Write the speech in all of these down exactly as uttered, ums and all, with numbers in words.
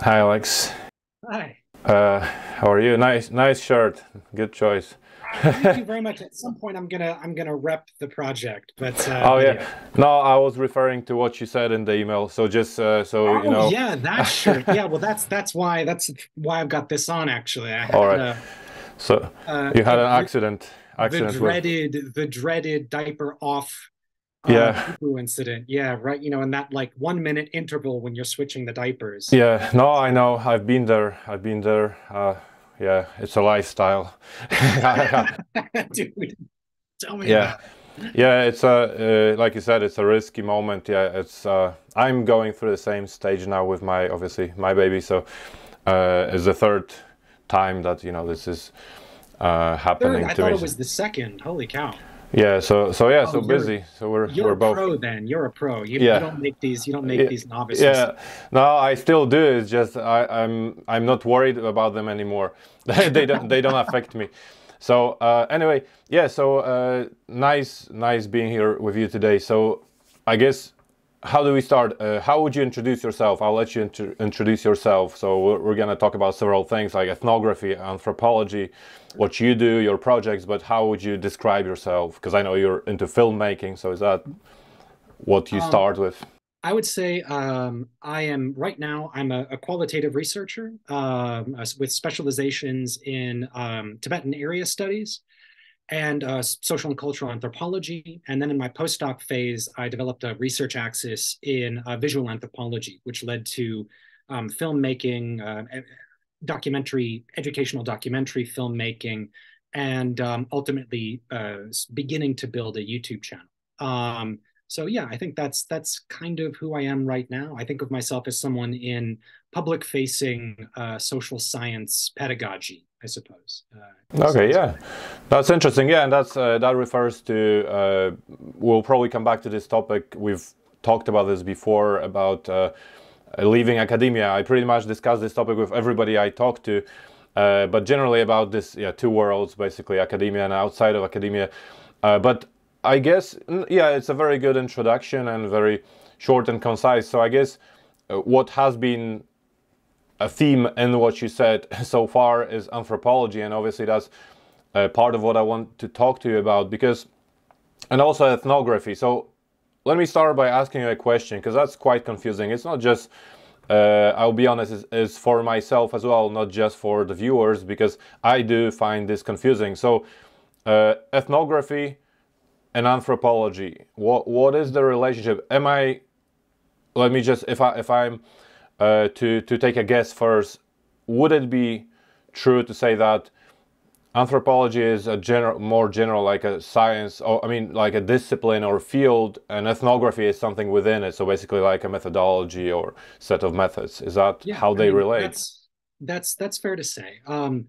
Hi, Alex. Hi. Uh, how are you? Nice, nice shirt. Good choice. Thank you very much. At some point, I'm gonna, I'm gonna rep the project. But uh, oh yeah, video. No, I was referring to what you said in the email. So just uh, so oh, you know. Yeah, that shirt. Yeah, well, that's that's why that's why I've got this on actually. I had, all right. Uh, so uh, you had an accident. accident the dreaded, with... the dreaded diaper off. Yeah. Um, incident. Yeah, right. You know, in that like one minute interval when you're switching the diapers. Yeah. No, I know. I've been there. I've been there. Uh, yeah, it's a lifestyle. Dude, tell me. Yeah. About it. Yeah, it's a uh, like you said, it's a risky moment. Yeah, it's. Uh, I'm going through the same stage now with my obviously my baby. So uh, it's the third time that you know this is uh, happening third? I to thought me. It was the second. Holy cow. Yeah, so so yeah, oh, so busy. So we're you're we're a both. Pro then. You're a pro. You, yeah. you don't make these. You don't make yeah. these novices. Yeah. No, I still do. It's just I, I'm I'm not worried about them anymore. they don't they don't affect me. So uh, anyway, yeah. So uh, nice nice being here with you today. So I guess how do we start? Uh, how would you introduce yourself? I'll let you inter introduce yourself. So we're, we're gonna talk about several things like ethnography, anthropology, what you do, your projects, but how would you describe yourself? Because I know you're into filmmaking, so is that what you um, start with? I would say um, I am, right now, I'm a, a qualitative researcher um, with specializations in um, Tibetan area studies and uh, social and cultural anthropology. And then in my postdoc phase, I developed a research axis in uh, visual anthropology, which led to um, filmmaking, uh, documentary, educational documentary filmmaking, and um, ultimately uh, beginning to build a YouTube channel. Um, so yeah, I think that's that's kind of who I am right now. I think of myself as someone in public-facing uh, social science pedagogy, I suppose. Uh, okay, yeah, funny. That's interesting. Yeah, and that's uh, that refers to. Uh, we'll probably come back to this topic. We've talked about this before about. Uh, leaving academia. I pretty much discuss this topic with everybody I talk to, uh, but generally about this yeah, two worlds, basically academia and outside of academia. Uh, but I guess, yeah, it's a very good introduction and very short and concise. So I guess uh, what has been a theme in what you said so far is anthropology, and obviously that's uh, part of what I want to talk to you about, because, and also ethnography. So let me start by asking you a question, because that's quite confusing. It's not just, uh, I'll be honest, it's, it's for myself as well, not just for the viewers, because I do find this confusing. So uh, ethnography and anthropology, what what is the relationship? Am I, let me just, if, I, if I'm uh, to, to take a guess first, would it be true to say that anthropology is a general, more general, like a science, or I mean, like a discipline or field, and ethnography is something within it. So basically, like a methodology or set of methods. Is that yeah, how I they mean, relate? That's, that's that's fair to say. Um,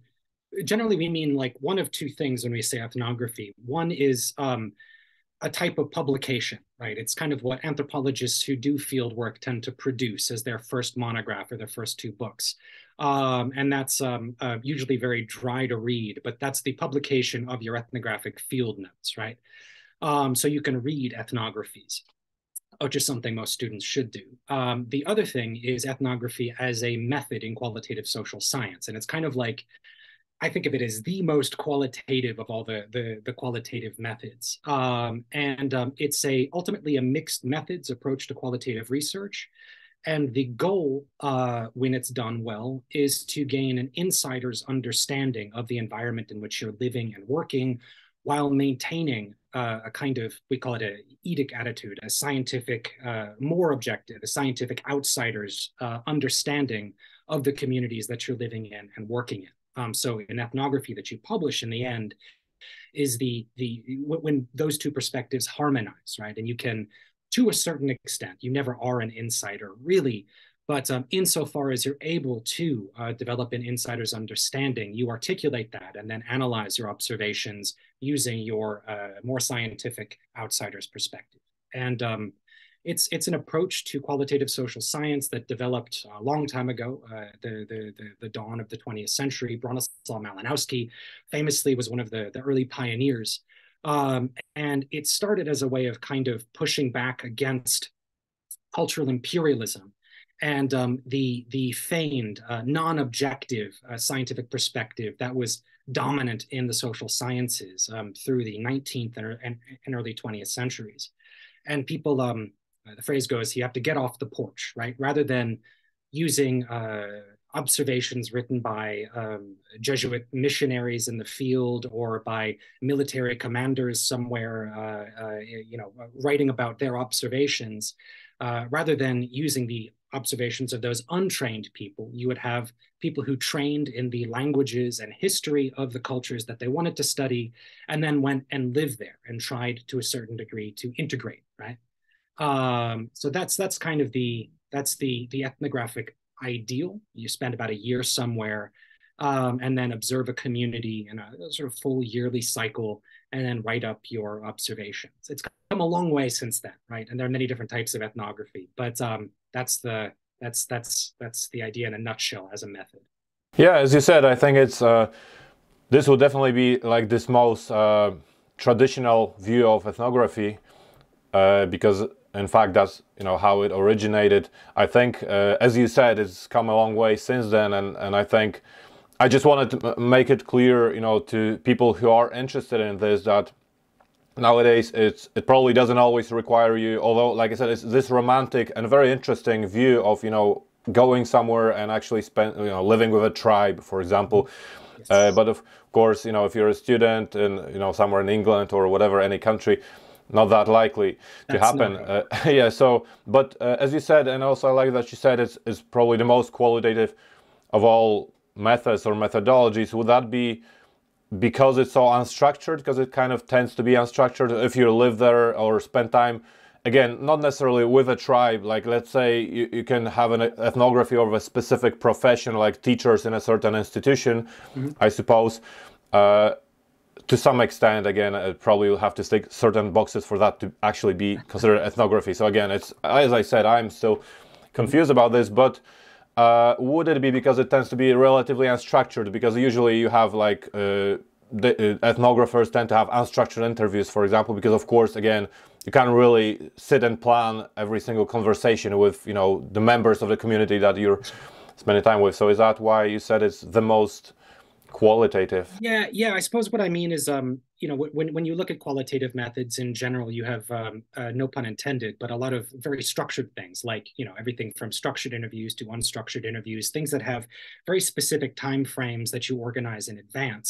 generally, we mean like one of two things when we say ethnography. One is um, a type of publication, right? It's kind of what anthropologists who do field work tend to produce as their first monograph or their first two books. Um, and that's um, uh, usually very dry to read, but that's the publication of your ethnographic field notes, right? Um, so you can read ethnographies, which is something most students should do. Um, the other thing is ethnography as a method in qualitative social science. And it's kind of like, I think of it as the most qualitative of all the, the, the qualitative methods. Um, and um, it's a ultimately a mixed methods approach to qualitative research. And the goal, uh, when it's done well, is to gain an insider's understanding of the environment in which you're living and working while maintaining uh, a kind of, we call it an eidetic attitude, a scientific, uh, more objective, a scientific outsider's uh, understanding of the communities that you're living in and working in. Um, so an ethnography that you publish in the end is the, the when those two perspectives harmonize, right? And you can, to a certain extent, you never are an insider, really, but um, insofar as you're able to uh, develop an insider's understanding, you articulate that and then analyze your observations using your uh, more scientific outsider's perspective. And um, it's it's an approach to qualitative social science that developed a long time ago, uh, the, the, the, the dawn of the twentieth century. Bronislaw Malinowski famously was one of the, the early pioneers Um, and it started as a way of kind of pushing back against cultural imperialism and um, the, the feigned, uh, non-objective uh, scientific perspective that was dominant in the social sciences um, through the nineteenth and, and early twentieth centuries. And people, um, the phrase goes, you have to get off the porch, right? Rather than using uh, observations written by um, Jesuit missionaries in the field or by military commanders somewhere, uh, uh, you know, writing about their observations, uh, rather than using the observations of those untrained people, you would have people who trained in the languages and history of the cultures that they wanted to study, and then went and lived there and tried to a certain degree to integrate, right? Um, so that's that's kind of the that's the the ethnographic ideal. You spend about a year somewhere, um, and then observe a community in a sort of full yearly cycle, and then write up your observations. It's come a long way since then, right? And there are many different types of ethnography, but um, that's the that's that's that's the idea in a nutshell as a method. Yeah, as you said, I think it's uh, this will definitely be like this most uh, traditional view of ethnography, uh, because in fact that's, you know, how it originated. I think uh, as you said, it's come a long way since then, and and I think. I just wanted to make it clear, you know, to people who are interested in this, that nowadays it's, it probably doesn't always require you, although, like I said, it's this romantic and very interesting view of, you know, going somewhere and actually spend, you know, living with a tribe, for example. Yes. Uh, but of course, you know, if you're a student in, you know, somewhere in England or whatever, any country, not that likely That's to happen. Uh, yeah, so, but uh, as you said, and also I like that you said, it's, it's probably the most qualitative of all methods or methodologies. Would that be because it's so unstructured, because it kind of tends to be unstructured if you live there or spend time, again, not necessarily with a tribe, like let's say you, you can have an ethnography of a specific profession, like teachers in a certain institution, mm-hmm. I suppose, uh, to some extent, again, I probably will have to stick certain boxes for that to actually be considered ethnography. So again, it's, as I said, I'm still confused about this, but Uh, would it be because it tends to be relatively unstructured? Because usually you have like uh, the uh, ethnographers tend to have unstructured interviews, for example, because of course, again, you can't really sit and plan every single conversation with, you know, the members of the community that you're spending time with. So is that why you said it's the most qualitative? Yeah, yeah. I suppose what I mean is, um, you know, when when you look at qualitative methods in general, you have um, uh, no pun intended, but a lot of very structured things, like, you know, everything from structured interviews to unstructured interviews, things that have very specific time frames that you organize in advance.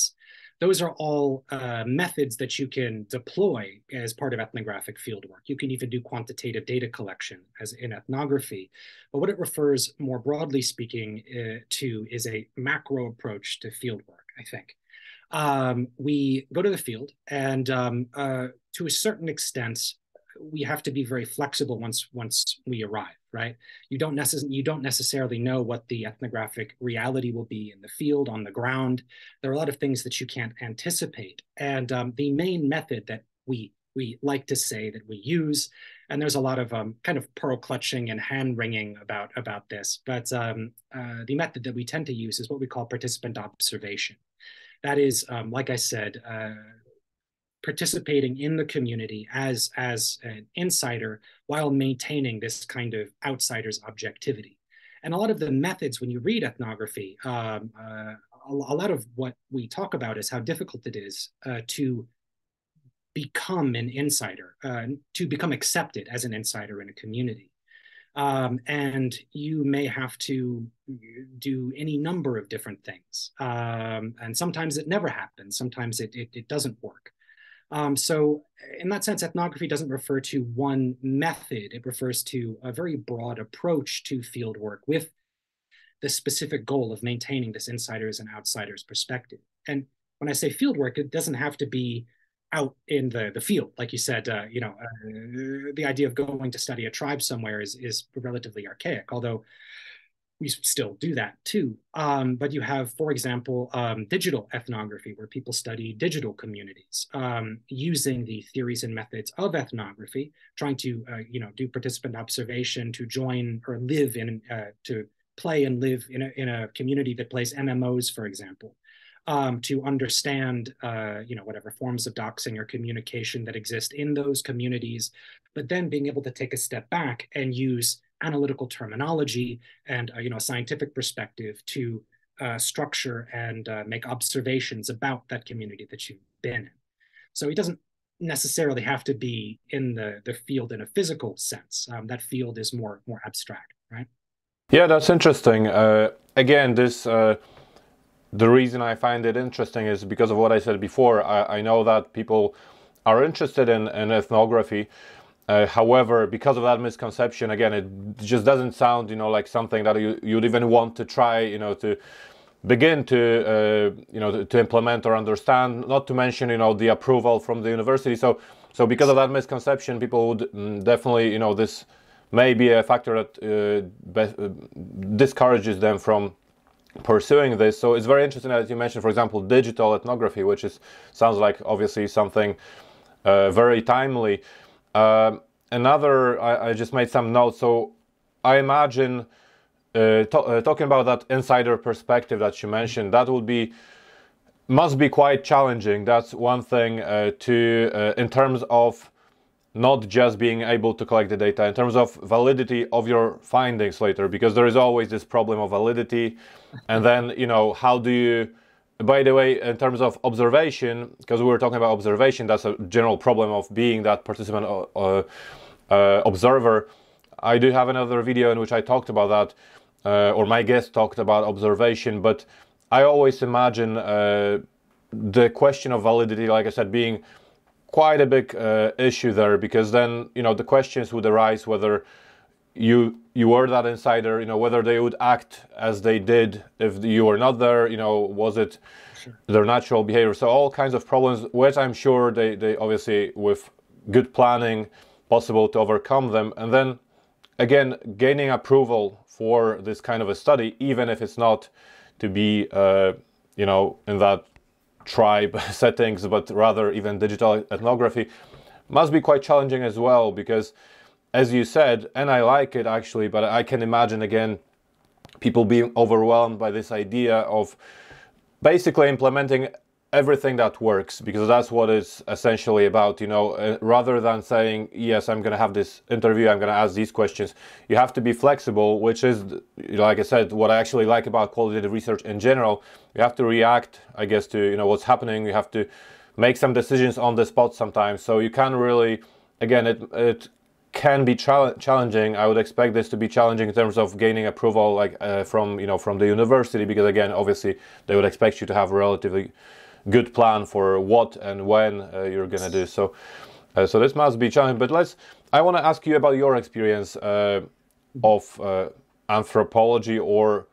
Those are all uh, methods that you can deploy as part of ethnographic fieldwork. You can even do quantitative data collection as in ethnography. But what it refers, more broadly speaking, uh, to is a macro approach to fieldwork, I think. Um, we go to the field, and um, uh, to a certain extent, we have to be very flexible once once we arrive, right? You don't necessarily you don't necessarily know what the ethnographic reality will be in the field, on the ground. There are a lot of things that you can't anticipate. And um, the main method that we we like to say that we use, and there's a lot of um, kind of pearl clutching and hand wringing about about this, but um, uh, the method that we tend to use is what we call participant observation. That is, um, like I said, uh, participating in the community as, as an insider while maintaining this kind of outsider's objectivity. And a lot of the methods, when you read ethnography, um, uh, a, a lot of what we talk about is how difficult it is uh, to become an insider, uh, to become accepted as an insider in a community. Um, and you may have to do any number of different things. Um, and sometimes it never happens. Sometimes it, it, it doesn't work. Um, so in that sense, ethnography doesn't refer to one method. It refers to a very broad approach to fieldwork with the specific goal of maintaining this insiders and outsiders perspective. And when I say fieldwork, it doesn't have to be out in the, the field. Like you said, uh, you know, uh, the idea of going to study a tribe somewhere is, is relatively archaic, although we still do that too. Um, but you have, for example, um, digital ethnography, where people study digital communities um, using the theories and methods of ethnography, trying to, uh, you know, do participant observation to join or live in, uh, to play and live in a, in a community that plays M M Os, for example. um, to understand, uh, you know, whatever forms of doxing or communication that exist in those communities, but then being able to take a step back and use analytical terminology and, uh, you know, scientific perspective to uh, structure and uh, make observations about that community that you've been in. So it doesn't necessarily have to be in the, the field in a physical sense. Um, that field is more, more abstract, right? Yeah, that's interesting. Uh, again, this uh, the reason I find it interesting is because of what I said before. I, I know that people are interested in, in ethnography. Uh, however, because of that misconception, again, it just doesn't sound, you know, like something that you, you'd even want to try, you know, to begin to, uh, you know, to, to implement or understand, not to mention, you know, the approval from the university. So, so because of that misconception, people would mm, definitely, you know, this may be a factor that uh, uh, discourages them from pursuing this. So it's very interesting that you mentioned, for example, digital ethnography, which is sounds like obviously something uh, very timely. Uh, another, I, I just made some notes, so I imagine, uh, to, uh, talking about that insider perspective that you mentioned, that would be, must be quite challenging. That's one thing uh, to, uh, in terms of not just being able to collect the data, in terms of validity of your findings later, because there is always this problem of validity. And then, you know, how do you, by the way, in terms of observation, because we were talking about observation, that's a general problem of being that participant uh, uh, observer. I do have another video in which I talked about that, uh, or my guest talked about observation, but I always imagine uh, the question of validity, like I said, being quite a big uh, issue there, because then, you know, the questions would arise whether you you were that insider, you know, whether they would act as they did if you were not there, you know, was it sure. their natural behavior? So all kinds of problems, which I'm sure they, they obviously, with good planning, possible to overcome them. And then, again, gaining approval for this kind of a study, even if it's not to be, uh, you know, in that tribe settings, but rather even digital ethnography, must be quite challenging as well, because as you said, and I like it actually, but I can imagine again people being overwhelmed by this idea of basically implementing everything that works, because that's what it's essentially about, you know, uh, rather than saying, yes, I'm going to have this interview, I'm going to ask these questions. You have to be flexible, which is, like I said, what I actually like about qualitative research in general. You have to react, I guess, to, you know, what's happening. You have to make some decisions on the spot sometimes. So you can really, again, it, it can be challenging. I would expect this to be challenging in terms of gaining approval, like uh, from, you know, from the university, because again, obviously they would expect you to have a relatively good plan for what and when uh, you're gonna do. So, uh, so this must be challenging. But let's, I want to ask you about your experience uh, of uh, anthropology or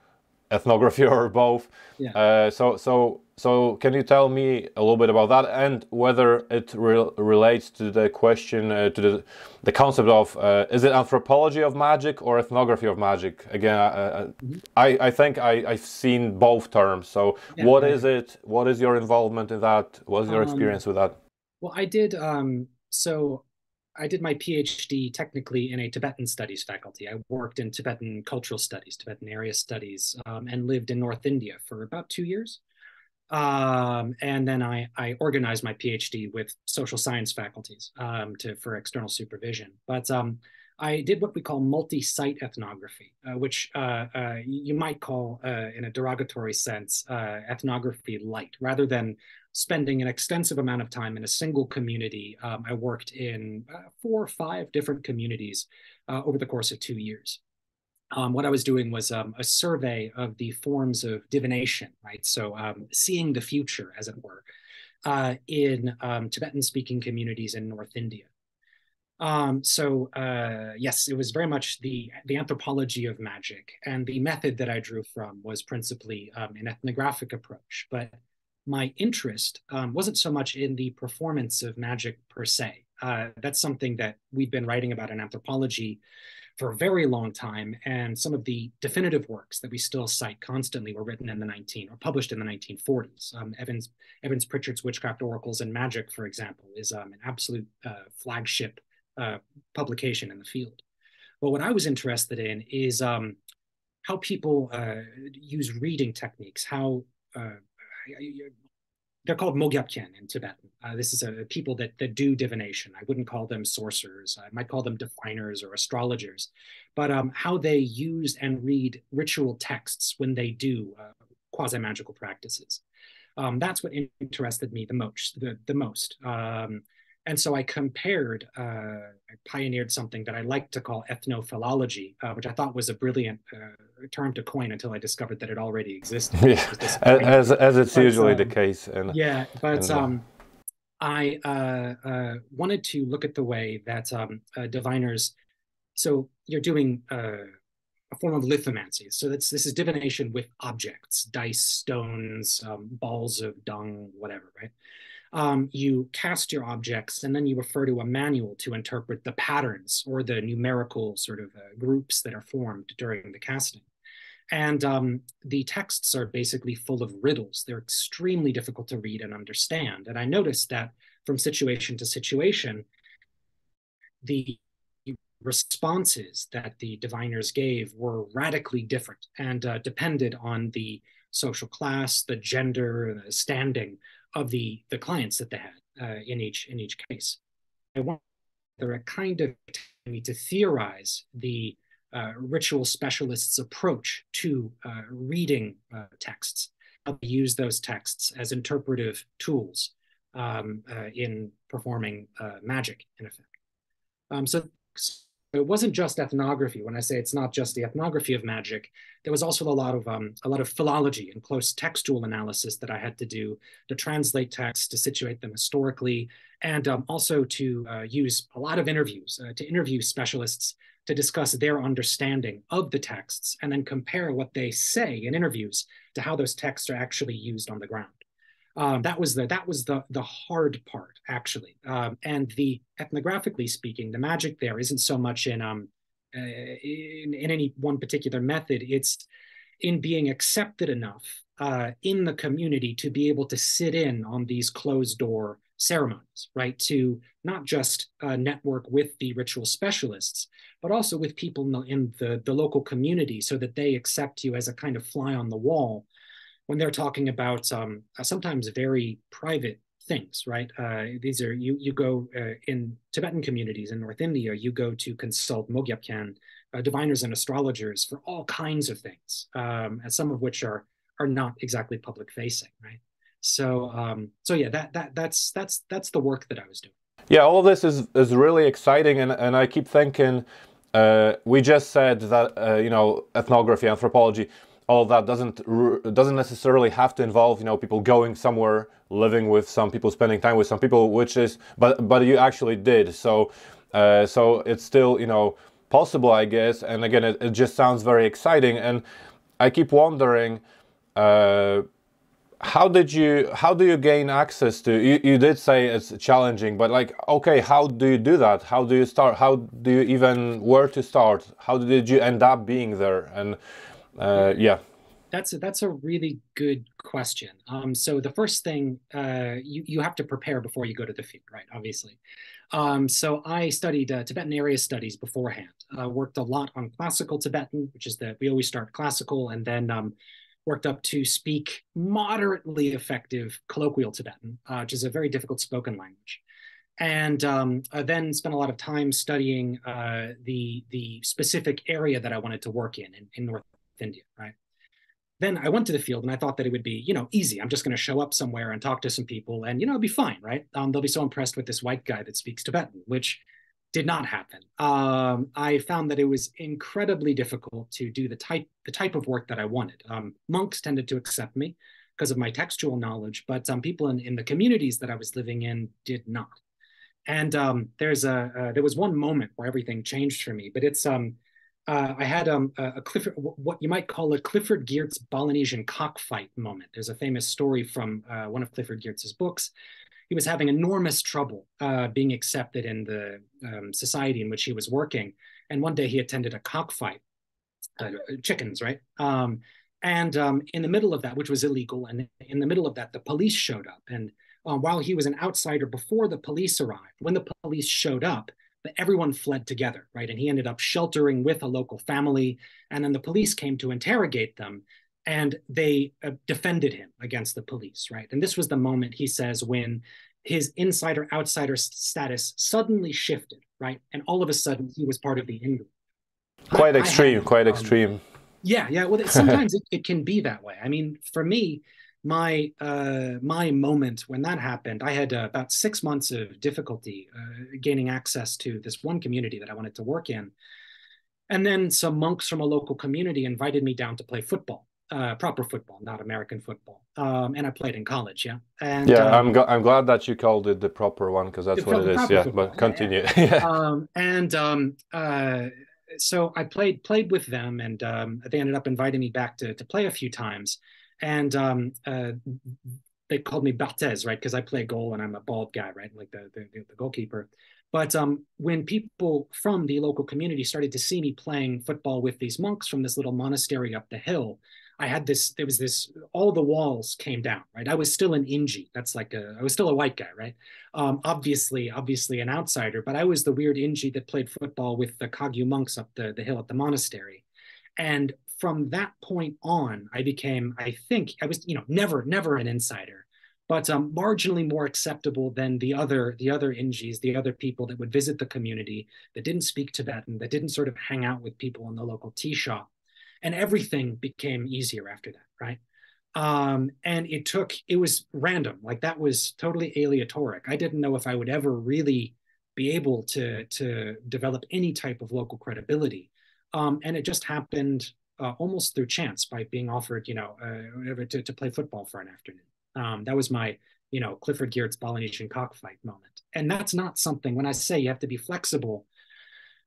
ethnography or both. Yeah. Uh, so, so, so can you tell me a little bit about that, and whether it re relates to the question, uh, to the, the concept of, uh, is it anthropology of magic or ethnography of magic? Again, uh, mm-hmm. I, I think I, I've seen both terms. So yeah, what yeah. is it? What is your involvement in that? What is your um, experience with that? Well, I did, um, so I did my PhD technically in a Tibetan studies faculty. I worked in Tibetan cultural studies, Tibetan area studies, um, and lived in North India for about two years. Um, and then I, I organized my PhD with social science faculties um, to, for external supervision. But um, I did what we call multi-site ethnography, uh, which uh, uh, you might call, uh, in a derogatory sense, uh, ethnography light. Rather than spending an extensive amount of time in a single community, um, I worked in uh, four or five different communities uh, over the course of two years. Um, what I was doing was um, a survey of the forms of divination, right? So um, seeing the future, as it were, uh, in um, Tibetan-speaking communities in North India. Um, so uh, yes, it was very much the, the anthropology of magic. And the method that I drew from was principally um, an ethnographic approach. But my interest um, wasn't so much in the performance of magic per se. Uh, that's something that we've been writing about in anthropology for a very long time, and some of the definitive works that we still cite constantly were written in the nineteen or published in the nineteen forties. Um, Evans, Evans Pritchard's Witchcraft, Oracles, and Magic, for example, is um, an absolute uh, flagship uh, publication in the field. But what I was interested in is um, how people uh, use reading techniques, how uh, they're called Mogyapchen in Tibetan. Uh, this is a people that, that do divination. I wouldn't call them sorcerers. I might call them diviners or astrologers. But um, how they use and read ritual texts when they do uh, quasi-magical practices. Um, that's what interested me the most. The, the most. Um, and so I compared, uh, I pioneered something that I like to call ethnophilology, uh, which I thought was a brilliant uh, term to coin until I discovered that it already existed. Yeah, as, as it's but, usually um, the case. And, yeah, but and, um, I uh, uh, wanted to look at the way that um, uh, diviners, so you're doing uh, a form of lithomancy. So that's, this is divination with objects, dice, stones, um, balls of dung, whatever, right? Um, you cast your objects and then you refer to a manual to interpret the patterns or the numerical sort of uh, groups that are formed during the casting. And um, the texts are basically full of riddles. They're extremely difficult to read and understand. And I noticed that from situation to situation, the responses that the diviners gave were radically different and uh, depended on the social class, the gender, the standing of the, the clients that they had uh, in each in each case. I want a kind of to theorize the uh, ritual specialists' approach to uh, reading uh, texts. How they use those texts as interpretive tools um, uh, in performing uh, magic, in effect. Um, so, so it wasn't just ethnography. When I say it's not just the ethnography of magic, there was also a lot of um, a lot of philology and close textual analysis that I had to do to translate texts, to situate them historically, and um, also to uh, use a lot of interviews, uh, to interview specialists to discuss their understanding of the texts and then compare what they say in interviews to how those texts are actually used on the ground. Um, that was the that was the the hard part, actually. Um, and the ethnographically speaking, the magic there isn't so much in um uh, in, in any one particular method. It's in being accepted enough uh, in the community to be able to sit in on these closed door ceremonies, right? To not just uh, network with the ritual specialists, but also with people in the, in the the local community, so that they accept you as a kind of fly on the wall when they're talking about um, sometimes very private things, right? Uh, these are, you you go uh, in Tibetan communities in North India, you go to consult Mogyapchen, uh, diviners and astrologers for all kinds of things, um, and some of which are are not exactly public facing, right? So um, so yeah, that that that's that's that's the work that I was doing. Yeah, all this is is really exciting, and and I keep thinking, uh, we just said that uh, you know, ethnography, anthropology, all of that doesn't doesn't necessarily have to involve, you know, people going somewhere, living with some people, spending time with some people, which is, but but you actually did. So uh, so it's still, you know, possible, I guess. And again, it, it just sounds very exciting. And I keep wondering, uh, how did you how do you gain access to? You, you did say it's challenging, but like, okay, how do you do that? How do you start? How do you even where to start? How did you end up being there? And Uh, yeah, that's a, that's a really good question. Um, so the first thing uh, you you have to prepare before you go to the field, right? Obviously. Um, so I studied uh, Tibetan area studies beforehand. Uh, worked a lot on classical Tibetan, which is that we always start classical, and then um, worked up to speak moderately effective colloquial Tibetan, uh, which is a very difficult spoken language. And um, I then spent a lot of time studying uh, the the specific area that I wanted to work in in, in North India, right? Then I went to the field and I thought that it would be, you know, easy. I'm just going to show up somewhere and talk to some people and, you know, it'll be fine, right? Um, they'll be so impressed with this white guy that speaks Tibetan, which did not happen. Um, I found that it was incredibly difficult to do the type, the type of work that I wanted. Um, monks tended to accept me because of my textual knowledge, but um, people in, in the communities that I was living in did not. And um, there's a, uh, there was one moment where everything changed for me, but it's, um, Uh, I had um, a, a Clifford, what you might call a Clifford Geertz Balinesian cockfight moment. There's a famous story from uh, one of Clifford Geertz's books. He was having enormous trouble uh, being accepted in the um, society in which he was working. And one day he attended a cockfight, uh, chickens, right? Um, and um, in the middle of that, which was illegal, and in the middle of that, the police showed up. And uh, while he was an outsider before the police arrived, when the police showed up, but everyone fled together, right? And he ended up sheltering with a local family. And then the police came to interrogate them. and they uh, defended him against the police, right? And this was the moment, he says, when his insider-outsider status suddenly shifted, right? And all of a sudden, he was part of the in-group. Quite I, extreme, I had, quite um, extreme. Yeah, yeah. Well, sometimes it, it can be that way. I mean, for me, my uh, my moment when that happened, I had uh, about six months of difficulty uh, gaining access to this one community that I wanted to work in. And then some monks from a local community invited me down to play football. Uh, proper football, not American football. Um, and I played in college, yeah. And, yeah, um, I'm, gl I'm glad that you called it the proper one, because that's what it is, yeah, football. But continue. Yeah. yeah. Um, and um, uh, so I played played with them, and um, they ended up inviting me back to, to play a few times. And um, uh, they called me Barthez, right, because I play goal and I'm a bald guy, right, like the, the, the goalkeeper. But um, when people from the local community started to see me playing football with these monks from this little monastery up the hill, I had this, there was this, all the walls came down, right? I was still an Inji. That's like a, I was still a white guy, right? Um, obviously, obviously an outsider, but I was the weird Inji that played football with the Kagyu monks up the, the hill at the monastery. And from that point on, I became, I think I was, you know, never, never an insider, but um, marginally more acceptable than the other, the other Injis, the other people that would visit the community, that didn't speak Tibetan, that didn't sort of hang out with people in the local tea shop. And everything became easier after that, right? Um, and it took, it was random. Like that was totally aleatoric. I didn't know if I would ever really be able to, to develop any type of local credibility. Um, and it just happened uh, almost through chance by being offered, you know, uh, whatever, to, to play football for an afternoon. Um, that was my, you know, Clifford Geertz Polynesian cockfight moment. And that's not something, when I say you have to be flexible,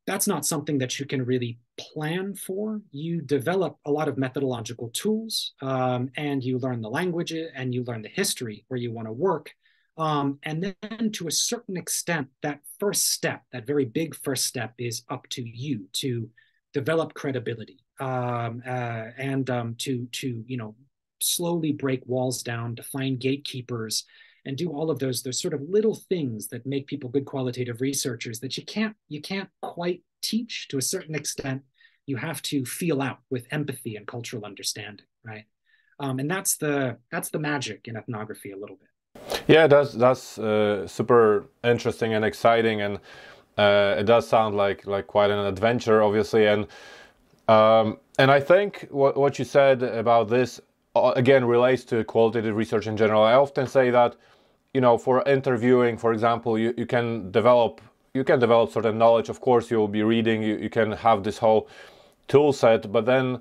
that's not something that you can really plan for. You develop a lot of methodological tools, um, and you learn the language and you learn the history where you want to work. Um, and then to a certain extent, that first step, that very big first step, is up to you to develop credibility um, uh, and um, to, to you know, slowly break walls down, define gatekeepers, and do all of those, those sort of little things that make people good qualitative researchers that you can't, you can't quite teach to a certain extent. You have to feel out with empathy and cultural understanding, right? Um, and that's the, that's the magic in ethnography a little bit. Yeah, that's, that's uh, super interesting and exciting. And uh, it does sound like, like quite an adventure, obviously. And, um, and I think what, what you said about this, again, relates to qualitative research in general. I often say that, you know, for interviewing, for example, you, you can develop you can develop certain knowledge. Of course, you'll be reading, you, you can have this whole tool set, but then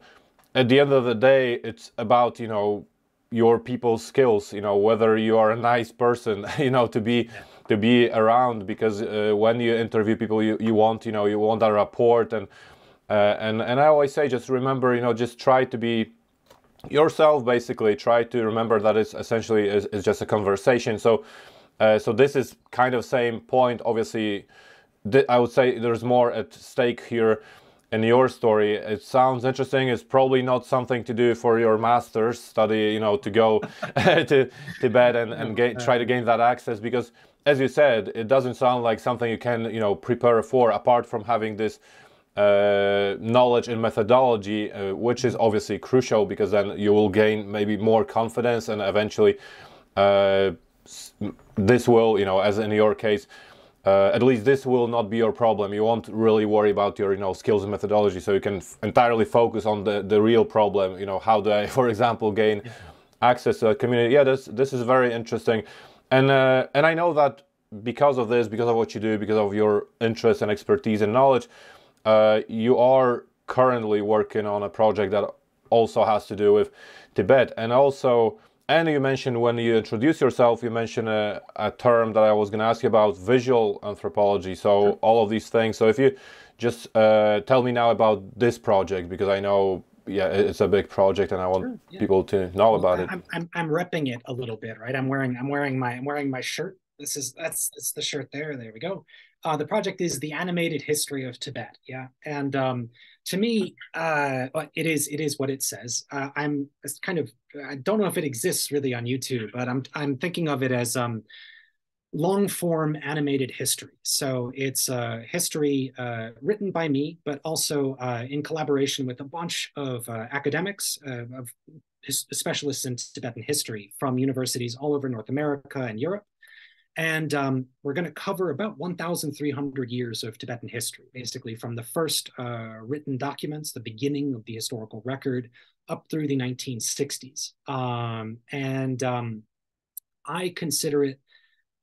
at the end of the day, it's about, you know, your people's skills, you know, whether you are a nice person, you know, to be to be around, because uh, when you interview people, you, you want, you know, you want that rapport. And, uh, and, and I always say, just remember, you know, just try to be yourself, basically. Try to remember that it's essentially is, is just a conversation. So uh, so this is kind of same point. Obviously, I would say there's more at stake here in your story. It sounds interesting. It's probably not something to do for your master's study, you know, to go to Tibet and, and gain, try to gain that access, because as you said, it doesn't sound like something you can, you know, prepare for, apart from having this Uh, knowledge and methodology, uh, which is obviously crucial, because then you will gain maybe more confidence, and eventually uh, this will, you know, as in your case, uh, at least this will not be your problem. You won't really worry about your, you know, skills and methodology, so you can f entirely focus on the, the real problem, you know, how do I, for example, gain access to a community. Yeah, this, this is very interesting. And, uh, and I know that because of this, because of what you do, because of your interest and expertise and knowledge, Uh, you are currently working on a project that also has to do with Tibet. And also, and you mentioned, when you introduce yourself, you mentioned a, a term that I was going to ask you about, visual anthropology. So sure. All of these things. So if you just uh, tell me now about this project, because I know, yeah, it's a big project, and I want sure, yeah. people to know well, about I'm, it. I'm, I'm repping it a little bit, right? I'm wearing, I'm wearing my, I'm wearing my shirt. This is, that's, that's the shirt there. There we go. Uh, the project is The Animated History of Tibet, yeah, and um, to me, uh, it is it is what it says. Uh, I'm it's kind of I don't know if it exists really on YouTube, but I'm I'm thinking of it as um, long-form animated history. So it's a history uh, written by me, but also uh, in collaboration with a bunch of uh, academics, uh, of specialists in Tibetan history from universities all over North America and Europe. And um, we're going to cover about one thousand three hundred years of Tibetan history, basically from the first uh, written documents, the beginning of the historical record, up through the nineteen sixties. Um, and um, I consider it,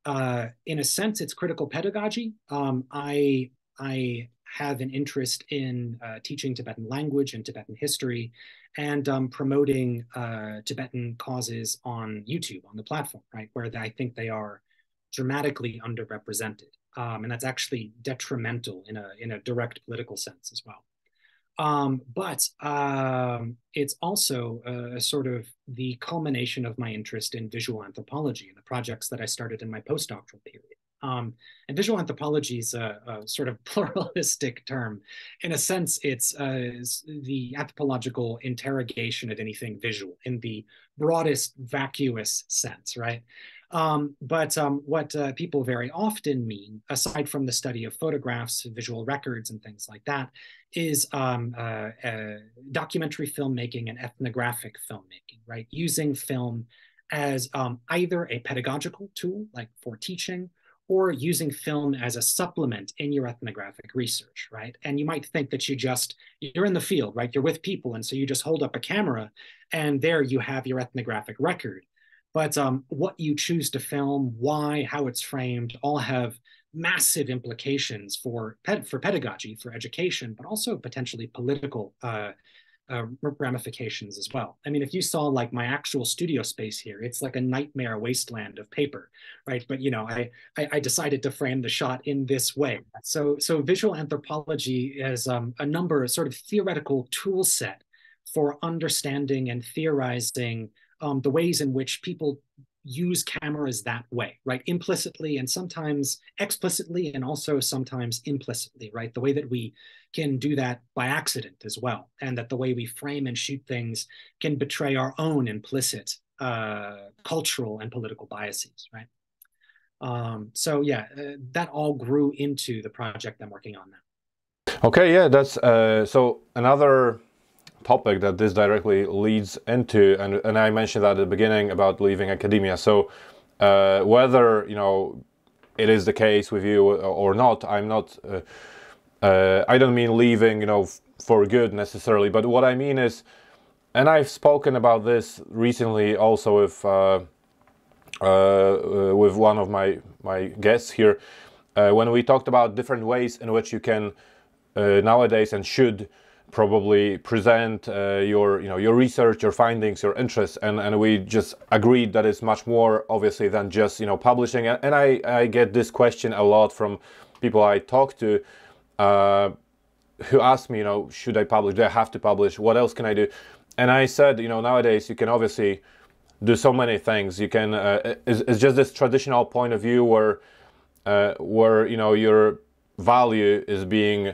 uh, in a sense, it's critical pedagogy. Um, I, I have an interest in uh, teaching Tibetan language and Tibetan history, and um, promoting uh, Tibetan causes on YouTube, on the platform, right, where I think they are dramatically underrepresented, um, and that's actually detrimental in a in a direct political sense as well. Um, but um, it's also a, a sort of the culmination of my interest in visual anthropology and the projects that I started in my postdoctoral period. Um, and visual anthropology is a, a sort of pluralistic term. In a sense, it's, uh, it's the anthropological interrogation of anything visual in the broadest, vacuous sense, right? Um, but um, what uh, people very often mean, aside from the study of photographs, visual records, and things like that, is um, uh, uh, documentary filmmaking and ethnographic filmmaking, right? Using film as um, either a pedagogical tool, like for teaching, or using film as a supplement in your ethnographic research, right? And you might think that you just, you're in the field, right? You're with people, and so you just hold up a camera, and there you have your ethnographic record. But um, what you choose to film, why, how it's framed, all have massive implications for ped for pedagogy, for education, but also potentially political uh, uh, ramifications as well. I mean, if you saw like my actual studio space here, it's like a nightmare wasteland of paper, right? But you know, I I, I decided to frame the shot in this way. So so visual anthropology has um, a number of sort of theoretical tool set for understanding and theorizing Um, the ways in which people use cameras that way, right? Implicitly and sometimes explicitly, and also sometimes implicitly, right? The way that we can do that by accident as well, and that the way we frame and shoot things can betray our own implicit uh, cultural and political biases, right? Um, so yeah, uh, that all grew into the project I'm working on now. Okay, yeah, that's, uh, so another topic that this directly leads into, and, and I mentioned that at the beginning about leaving academia. So uh, whether, you know, it is the case with you or not, I'm not, uh, uh, I don't mean leaving, you know, for good necessarily, but what I mean is, and I've spoken about this recently also with, uh, uh, with one of my, my guests here, uh, when we talked about different ways in which you can uh, nowadays and should probably present uh, your, you know, your research, your findings, your interests, and and we just agreed that it's much more obviously than just, you know, publishing. And, and I I get this question a lot from people I talk to, uh, who ask me, you know, should I publish? Do I have to publish? What else can I do? And I said, you know, nowadays you can obviously do so many things. You can. Uh, it's, it's just this traditional point of view where uh, where you know your value is being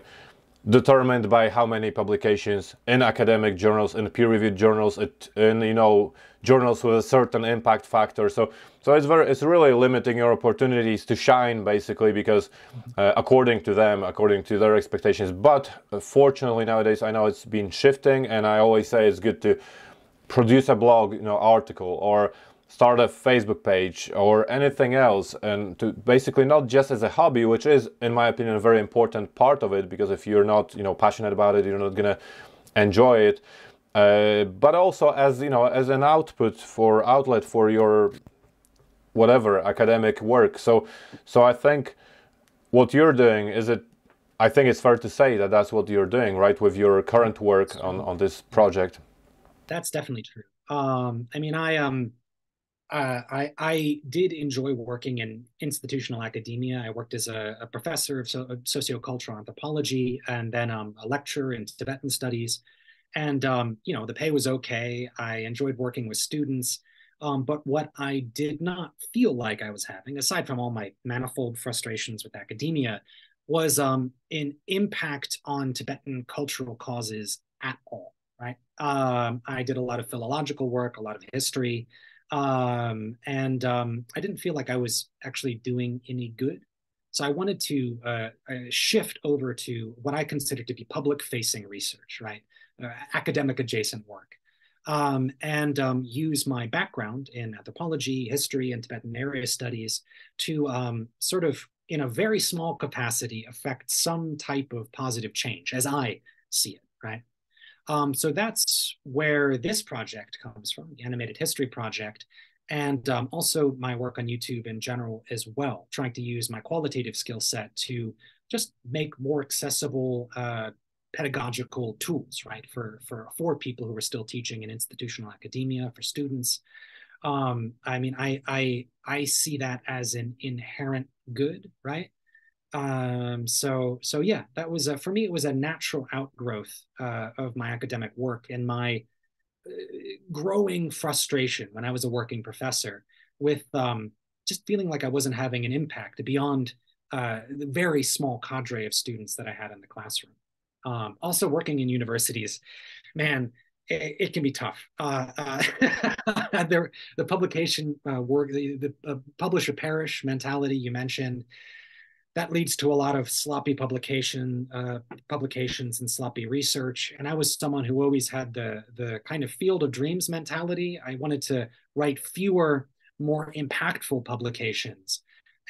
determined by how many publications in academic journals, in peer-reviewed journals, it, in you know journals with a certain impact factor. So, so it's very, it's really limiting your opportunities to shine, basically, because uh, according to them, according to their expectations. But uh, fortunately, nowadays, I know it's been shifting, and I always say it's good to produce a blog, you know, article, or start a Facebook page or anything else, and to basically not just as a hobby, which is, in my opinion, a very important part of it, because if you're not, you know, passionate about it, you're not gonna enjoy it. Uh, but also as, you know, as an output for outlet for your whatever academic work. So, so I think what you're doing is it. I think it's fair to say that that's what you're doing, right, with your current work on on this project. That's definitely true. Um, I mean, I um. Uh, I, I did enjoy working in institutional academia. I worked as a, a professor of, so, of sociocultural anthropology, and then um, a lecturer in Tibetan studies. And, um, you know, the pay was okay. I enjoyed working with students. Um, but what I did not feel like I was having, aside from all my manifold frustrations with academia, was um, an impact on Tibetan cultural causes at all, right? Um, I did a lot of philological work, a lot of history. Um, and um, I didn't feel like I was actually doing any good. So I wanted to uh, shift over to what I consider to be public-facing research, right? Uh, academic-adjacent work, um, and um, use my background in anthropology, history, and Tibetan area studies to um, sort of, in a very small capacity, affect some type of positive change as I see it, right? Um, so that's where this project comes from, the Animated History Project, and um, also my work on YouTube in general as well, trying to use my qualitative skill set to just make more accessible uh, pedagogical tools, right, for, for, for people who are still teaching in institutional academia, for students. Um, I mean, I, I, I see that as an inherent good, right? Um, so, so yeah, that was a, for me, it was a natural outgrowth, uh, of my academic work and my uh, growing frustration when I was a working professor with, um, just feeling like I wasn't having an impact beyond, uh, the very small cadre of students that I had in the classroom. Um, also working in universities, man, it, it can be tough. Uh, uh, the, the publication, uh, work, the, the uh, publish or perish mentality you mentioned, that leads to a lot of sloppy publication, uh, publications and sloppy research. And I was someone who always had the, the kind of field of dreams mentality. I wanted to write fewer, more impactful publications.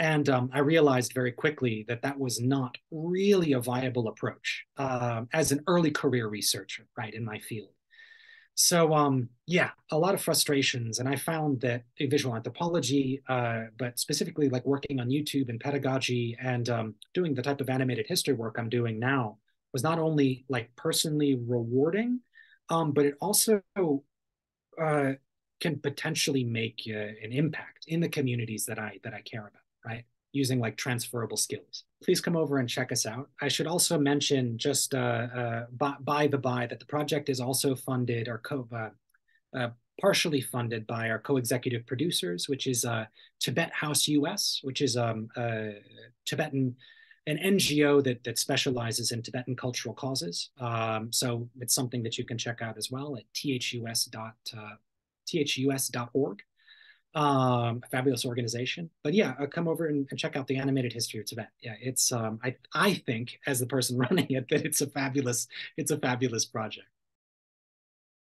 And um, I realized very quickly that that was not really a viable approach uh, as an early career researcher, right, in my field. So um, yeah, a lot of frustrations. And I found that visual anthropology, uh, but specifically like working on YouTube and pedagogy and um, doing the type of animated history work I'm doing now was not only like personally rewarding, um, but it also uh, can potentially make uh, an impact in the communities that I, that I care about, right? Using like transferable skills. Please come over and check us out. I should also mention just uh, uh, by, by the by that the project is also funded or co uh, uh, partially funded by our co-executive producers, which is uh, Tibet House U S, which is um, uh, Tibetan, an N G O that, that specializes in Tibetan cultural causes. Um, so it's something that you can check out as well at T H U S dot org. Um, a fabulous organization, but yeah, uh, come over and, and check out the Animated History of Tibet. Yeah, it's um, I I think as the person running it that it's a fabulous it's a fabulous project.